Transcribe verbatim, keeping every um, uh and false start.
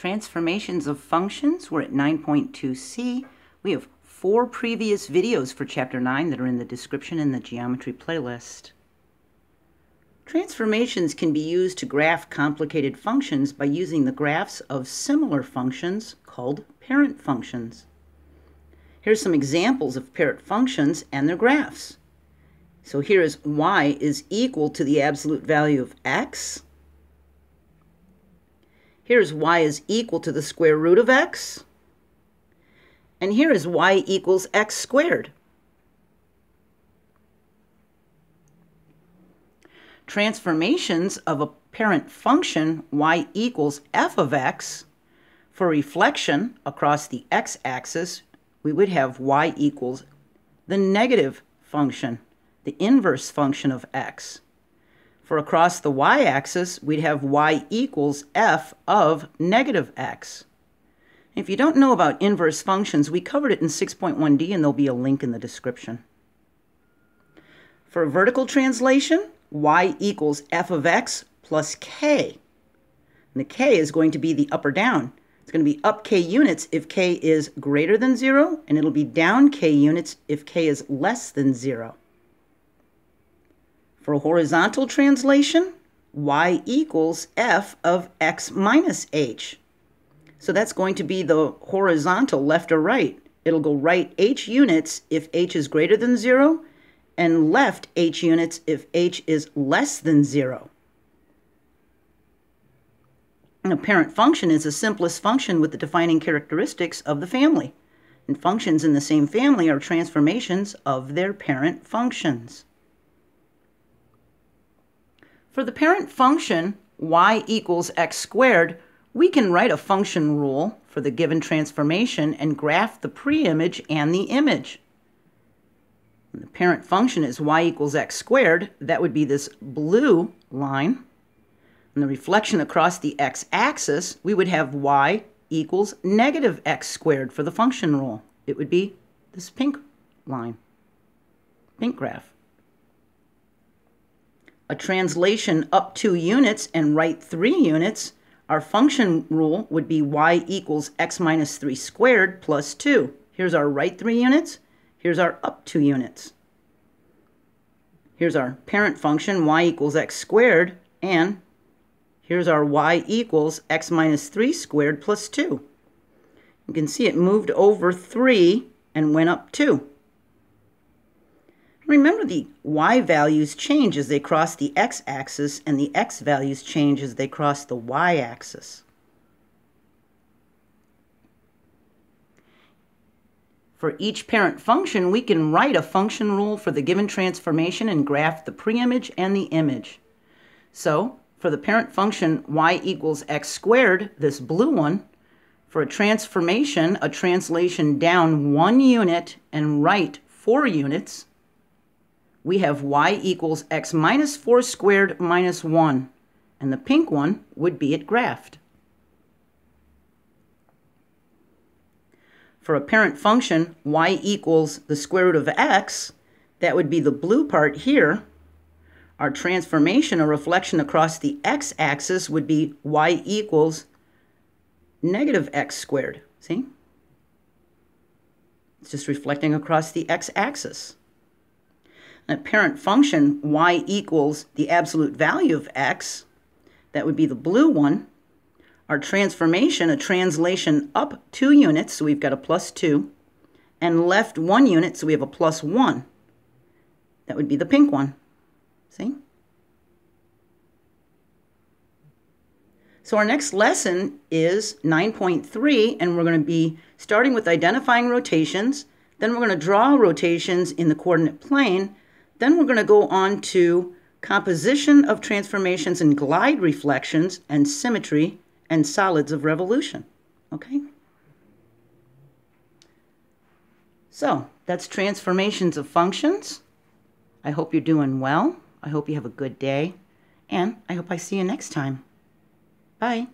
Transformations of functions, we're at nine point two C. We have four previous videos for Chapter nine that are in the description in the geometry playlist. Transformations can be used to graph complicated functions by using the graphs of similar functions called parent functions. Here's some examples of parent functions and their graphs. So here is y is equal to the absolute value of x. Here is y is equal to the square root of x. And here is y equals x squared. Transformations of a parent function y equals f of x. For reflection across the x-axis, we would have y equals the negative function, the inverse function of x. For across the y-axis, we'd have y equals f of negative x. If you don't know about inverse functions, we covered it in six point one D, and there'll be a link in the description. For vertical translation, y equals f of x plus k. And the k is going to be the up or down. It's going to be up k units if k is greater than zero, and it'll be down k units if k is less than zero. For horizontal translation, y equals f of x minus h. So that's going to be the horizontal left or right. It'll go right h units if h is greater than zero, and left h units if h is less than zero. And a parent function is the simplest function with the defining characteristics of the family. And functions in the same family are transformations of their parent functions. For the parent function, y equals x squared, we can write a function rule for the given transformation and graph the preimage and the image. The parent function is y equals x squared. That would be this blue line. And the reflection across the x-axis, we would have y equals negative x squared for the function rule. It would be this pink line, pink graph. A translation up two units and right three units, our function rule would be y equals x minus three squared plus two. Here's our right three units. Here's our up two units. Here's our parent function, y equals x squared, and here's our y equals x minus three squared plus two. You can see it moved over three and went up two. Remember, the y values change as they cross the x-axis, and the x values change as they cross the y-axis. For each parent function, we can write a function rule for the given transformation and graph the preimage and the image. So, for the parent function y equals x squared, this blue one, for a transformation, a translation down one unit and right four units, we have y equals x minus four squared minus one, and the pink one would be it graphed. For a parent function, y equals the square root of x, that would be the blue part here. Our transformation or reflection across the x-axis would be y equals negative x squared. See? It's just reflecting across the x-axis. A parent function, y equals the absolute value of x, that would be the blue one. Our transformation, a translation up two units, so we've got a plus two, and left one unit, so we have a plus one. That would be the pink one. See? So our next lesson is nine point three, and we're going to be starting with identifying rotations, then we're going to draw rotations in the coordinate plane, then we're going to go on to composition of transformations and glide reflections and symmetry and solids of revolution, okay? So, that's transformations of functions. I hope you're doing well. I hope you have a good day, and I hope I see you next time. Bye.